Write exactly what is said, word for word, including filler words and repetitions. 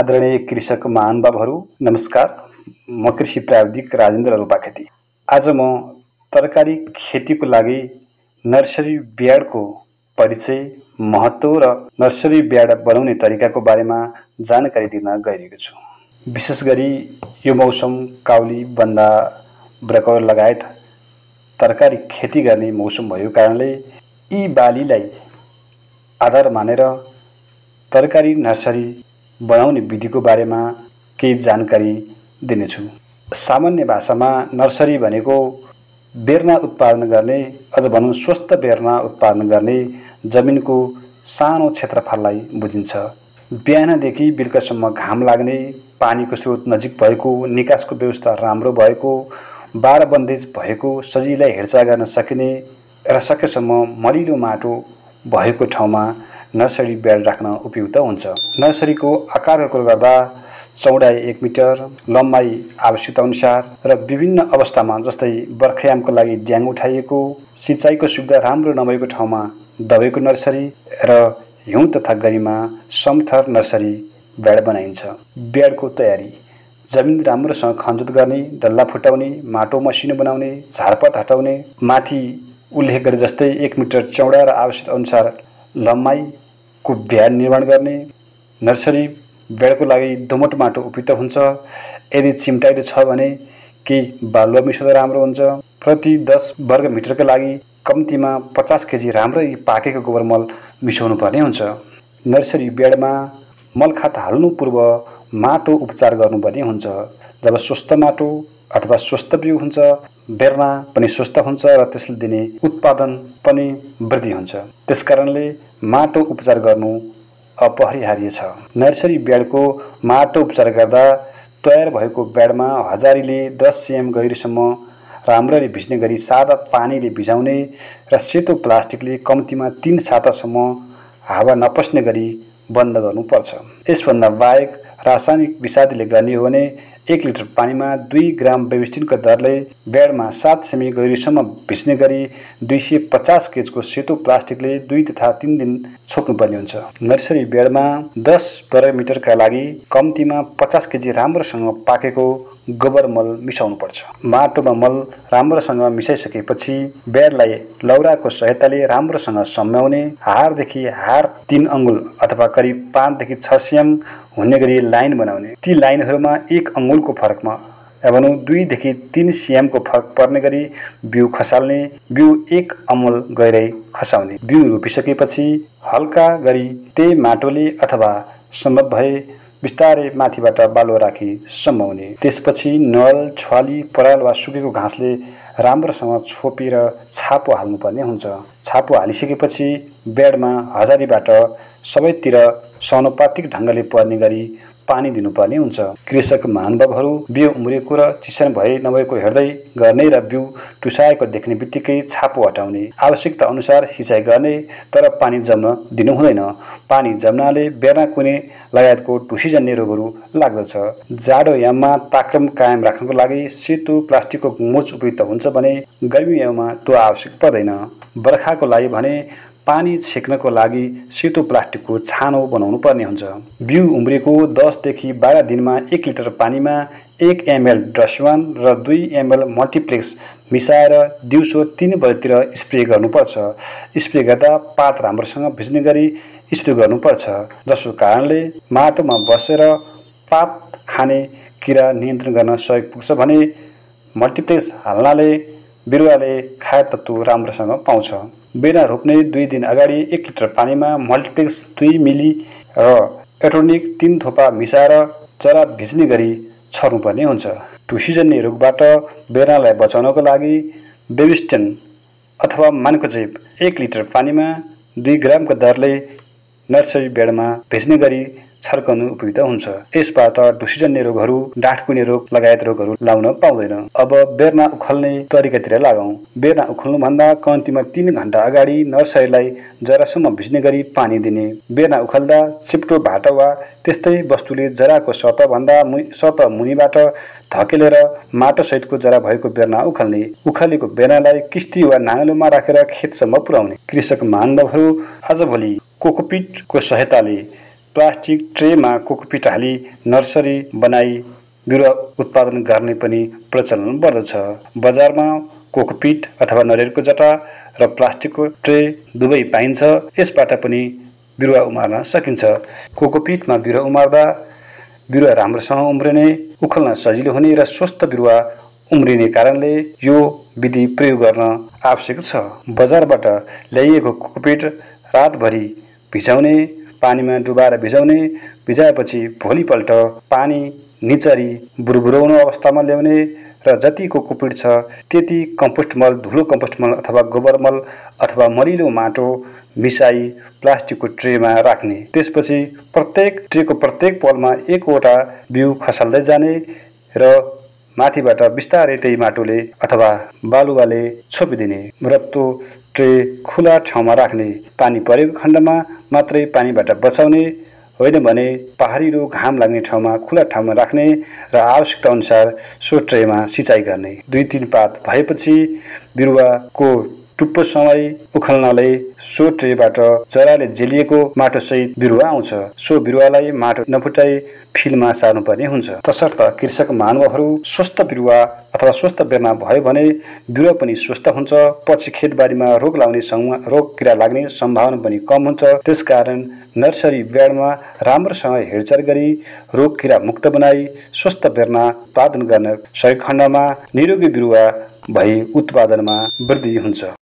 आदरणीय कृषक महानुभावहरू नमस्कार। म कृषि प्राविधिक राजेन्द्र रुपाखेती। आज म तरकारी खेतीको लागि नर्सरी ब्याडको परिचय, महत्त्व र नर्सरी ब्याड बनाउने तरिकाको बारेमा जानकारी दिन गइरहेको छु। विशेष गरी यो मौसम काउली, बन्दा, ब्रोकाउली लगायत तरकारी खेती गर्ने मौसम भएको कारणले यी बालीलाई आधार मानेर तरकारी नर्सरी बनाउने विधिको बारेमा केही जानकारी दिनेछु। सामान्य भाषामा नर्सरी भनेको बेर्ना उत्पादन गर्ने, अझ भनौँ स्वस्थ बेर्ना उत्पादन गर्ने जमिनको सानो क्षेत्रफललाई बुझिन्छ। बिहानदेखि बेलुकासम्म घाम लाग्ने, पानीको स्रोत नजिक भएको, निकासको व्यवस्था राम्रो भएको, बारबन्देज भएको, सजिलै हेरचाह गर्न सकिने र सकेसम्म मलिलो माटो भएको ठाउँमा नर्सरी ब्याड राख्न उपयुक्त हुन्छ। नर्सरीको आकारको कुरा गर्दा चौडाइ एक मिटर, लम्बाइ आवश्यकता अनुसार र विभिन्न अवस्थामा, जस्तै बर्खायामको लागि ड्याङ उठाइएको, सिँचाइको सुविधा राम्रो नभएको ठाउँमा दबाईको नर्सरी र हिउँ तथा गरीमा समथर नर्सरी ब्याड बनाइन्छ। ब्याडको तयारी: जमिन राम्रोसँग खनजोत गर्ने, डल्ला फुटाउने, माटो मसिनो बनाउने, झारपात हटाउने, माथि उल्लेख गरे जस्तै एक मिटर चौडा र आवश्यकता अनुसार लम्बाइको ब्याड निर्माण गर्ने। नर्सरी ब्याडको लागि दोमट माटो उपयुक्त हुन्छ। यदि चिम्टाइलो छ भने केही बालुवा मिसाउँदा राम्रो हुन्छ। प्रति दस वर्ग मिटरका लागि कम्तीमा पचास केजी राम्रै पाकेको गोबर मल मिसाउनु पर्ने हुन्छ। नर्सरी ब्याडमा मलखात हाल्नु पूर्व माटो उपचार गर्नुपर्ने हुन्छ। जब स्वस्थ माटो अथवा स्वस्थ बिउ हुन्छ, बेर्ना पनि स्वस्थ हुन्छ र त्यसले दिने उत्पादन पनि वृद्धि हुन्छ। त्यसकारणले माटो उपचार गर्नु अपरिहार्य छ। नर्सरी ब्याडको माटो उपचार गर्दा तयार भएको ब्याडमा हजारीले दस सेम गहिरोसम्म राम्ररी भिज्ने गरी सादा पानीले भिजाउने र सेतो प्लास्टिकले कम्तीमा तीन सातासम्म हावा नपस्ने गरी बन्द गर्नुपर्छ। यसभन्दा बाहेक रासायनिक विषादीले गर्ने हो भने एक लिटर पानीमा दुई ग्राम बेबिस्टिनको दरले ब्याडमा सात सेमी गहिरोसम्म भिज्ने गरी दुई सय पचास केजको सेतो प्लास्टिकले दुई तथा तीन दिन छोप्नुपर्ने हुन्छ। नर्सरी ब्याडमा दस वर्ग मिटरका लागि कम्तीमा पचास केजी राम्रोसँग पाकेको गोबर मल मिसाउनुपर्छ। माटोमा मल राम्रोसँग मिसाइसकेपछि ब्याडलाई लौराको सहायताले राम्रोसँग सम्याउने, हारदेखि हार तीन अङ्गुल अथवा करिब पाँचदेखि छ सेम हुने गरी लाइन बनाउने। ती लाइनहरूमा एक अङ्गुलको फरकमा एवं दुईदेखि तीन सिएमको फरक पर्ने गरी बिउ खसाल्ने, बिउ एक अमल गहिराई खसाउने। बिउ रोपिसकेपछि हल्का गरी त्यही माटोले अथवा सम्भव भए बिस्तारै माथिबाट बालुवा राखी समाउने। त्यसपछि नल, छ्वाली, पराल वा सुकेको घाँसले राम्रोसँग छोपेर छापो हाल्नुपर्ने हुन्छ। छापो हालिसकेपछि ब्याडमा हजारीबाट सबैतिर समानुपातिक ढङ्गले पर्ने गरी पानी दिनुपर्ने हुन्छ। कृषक महानुभावहरू, बिउ उम्रिएको र चिसन भए नभएको हेर्दै गर्ने र बिउ टुसाएको देख्ने बित्तिकै छापो हटाउने, आवश्यकता अनुसार सिँचाइ गर्ने, तर पानी जम्न दिनु हुँदैन। पानी जम्नाले बेर्ना, कुने लगायतको टुसिजन्य रोगहरू लाग्दछ। जाडो याममा तापक्रम कायम राख्नको लागि सेतो प्लास्टिकको मोच उपयुक्त हुन्छ भने गर्मी याममा त्यो आवश्यक पर्दैन। बर्खाको लागि भने पानी छेक्नको लागि सेतो प्लास्टिकको छानो बनाउनु पर्ने हुन्छ। बिउ उम्रिएको दसदेखि बाह्र दिनमा एक लिटर पानीमा एक एमएल डस्टवान र दुई एमएल मल्टिप्लेक्स मिसाएर दिउँसो तीन बजेतिर स्प्रे गर्नुपर्छ। स्प्रे गर्दा पात राम्रोसँग भिज्ने गरी स्प्रे गर्नुपर्छ, जसको कारणले माटोमा बसेर पात खाने किरा नियन्त्रण गर्न सहयोग पुग्छ भने मल्टिप्लेक्स हाल्नाले बिरुवाले खाद्य तत्त्व राम्रोसँग पाउँछ। बेर्ना रोप्ने दुई दिन अगाडि एक लिटर पानीमा मल्टिप्लेक्स दुई मिली र एटोनिक तीन थोपा मिसाएर जरा भिज्ने गरी छर्नुपर्ने हुन्छ। टुसिजन्य रोगबाट बेर्नालाई बचाउनको लागि बेबिस्टन अथवा मान्कोजेब एक लिटर पानीमा दुई ग्रामको दरले नर्सरी ब्याडमा भिज्ने गरी छर्कनु उपयुक्त हुन्छ। यसबाट टुसिजन्य रोगहरू, डाँठकुने रोग लगायत रोगहरू लाउन पाउँदैन। अब बेर्ना उखल्ने तरिकातिर लागौँ। बेर्ना उखल्नुभन्दा कम्तीमा तीन घन्टा अगाडि नर्सरीलाई जरासम्म भिज्ने गरी पानी दिने। बेर्ना उखल्दा चिप्टो, भाटो वा त्यस्तै वस्तुले जराको सतहभन्दा सतह मुनिबाट धकेलेर माटोसहितको जरा भएको बेर्ना उखल्ने। उखलेको बेर्नालाई किस्ती वा नाङ्लोमा राखेर खेतसम्म पुर्याउने। कृषक महानुभावहरू, आजभोलि कोकोपिटको सहायताले प्लास्टिक ट्रे में कोकोपीट हाली नर्सरी बनाई बिरुवा उत्पादन गर्ने पनि प्रचलन बढ्दछ। बजारमा कोकोपीट अथवा नरिवलको जटा र प्लास्टिकको ट्रे दुवै पाइन्छ। यसबाट पनि बिरुवा उमार्न सकिन्छ। कोकोपीटमा बिरुवा उमार्दा बिरुवा राम्रोसँग उम्रिने, उखल्न सजिलो हुने र स्वस्थ बिरुवा उम्रिने कारणले यो विधि प्रयोग गर्न आवश्यक छ। बजारबाट ल्याइएको कोकोपीट रातभरि भिजाउने, पानीमा डुबाएर भिजाउने, भिजाएपछि भोलिपल्ट पानी निचरी बुरबुराउनु अवस्थामा ल्याउने र जति कोकोपीट छ त्यति कम्पोस्ट मल, धुलो कम्पोस्ट मल अथवा गोबर मल अथवा मलिलो माटो मिसाई प्लास्टिकको ट्रेमा राख्ने। त्यसपछि प्रत्येक ट्रेको प्रत्येक पलमा एकवटा बिउ खसाल्दै जाने र माथिबाट बिस्तारै त्यही माटोले अथवा बालुवाले छोपिदिने। रत्तो ट्रे खुला ठाउँमा राख्ने, पानी परेको खण्डमा मात्रै पानीबाट बचाउने होइन भने पहाडिलो घाम लाग्ने ठाउँमा खुला ठाउँमा राख्ने र आवश्यकता अनुसार सो ट्रेमा सिँचाइ गर्ने। दुई तीन पात भएपछि बिरुवाको टुप्पो समय उखल्नले सो ट्रेबाट जराले झेलिएको माटोसहित बिरुवा आउँछ। सो बिरुवालाई माटो नफुटाई फिल्डमा सार्नुपर्ने हुन्छ। तसर्थ कृषक मानवहरू स्वस्थ बिरुवा अथवा स्वस्थ बेरमा भयो भने बिरुवा पनि स्वस्थ हुन्छ। पछि खेतबारीमा रोग लाग्ने रोग किरा लाग्ने सम्भावना पनि कम हुन्छ। त्यसकारण नर्सरी बेडमा राम्रोसँग हेरचाह गरी रोग किरा मुक्त बनाई स्वस्थ बेरमा उत्पादन गर्न सही खण्डमा निरोगी बिरुवा भई उत्पादनमा वृद्धि हुन्छ।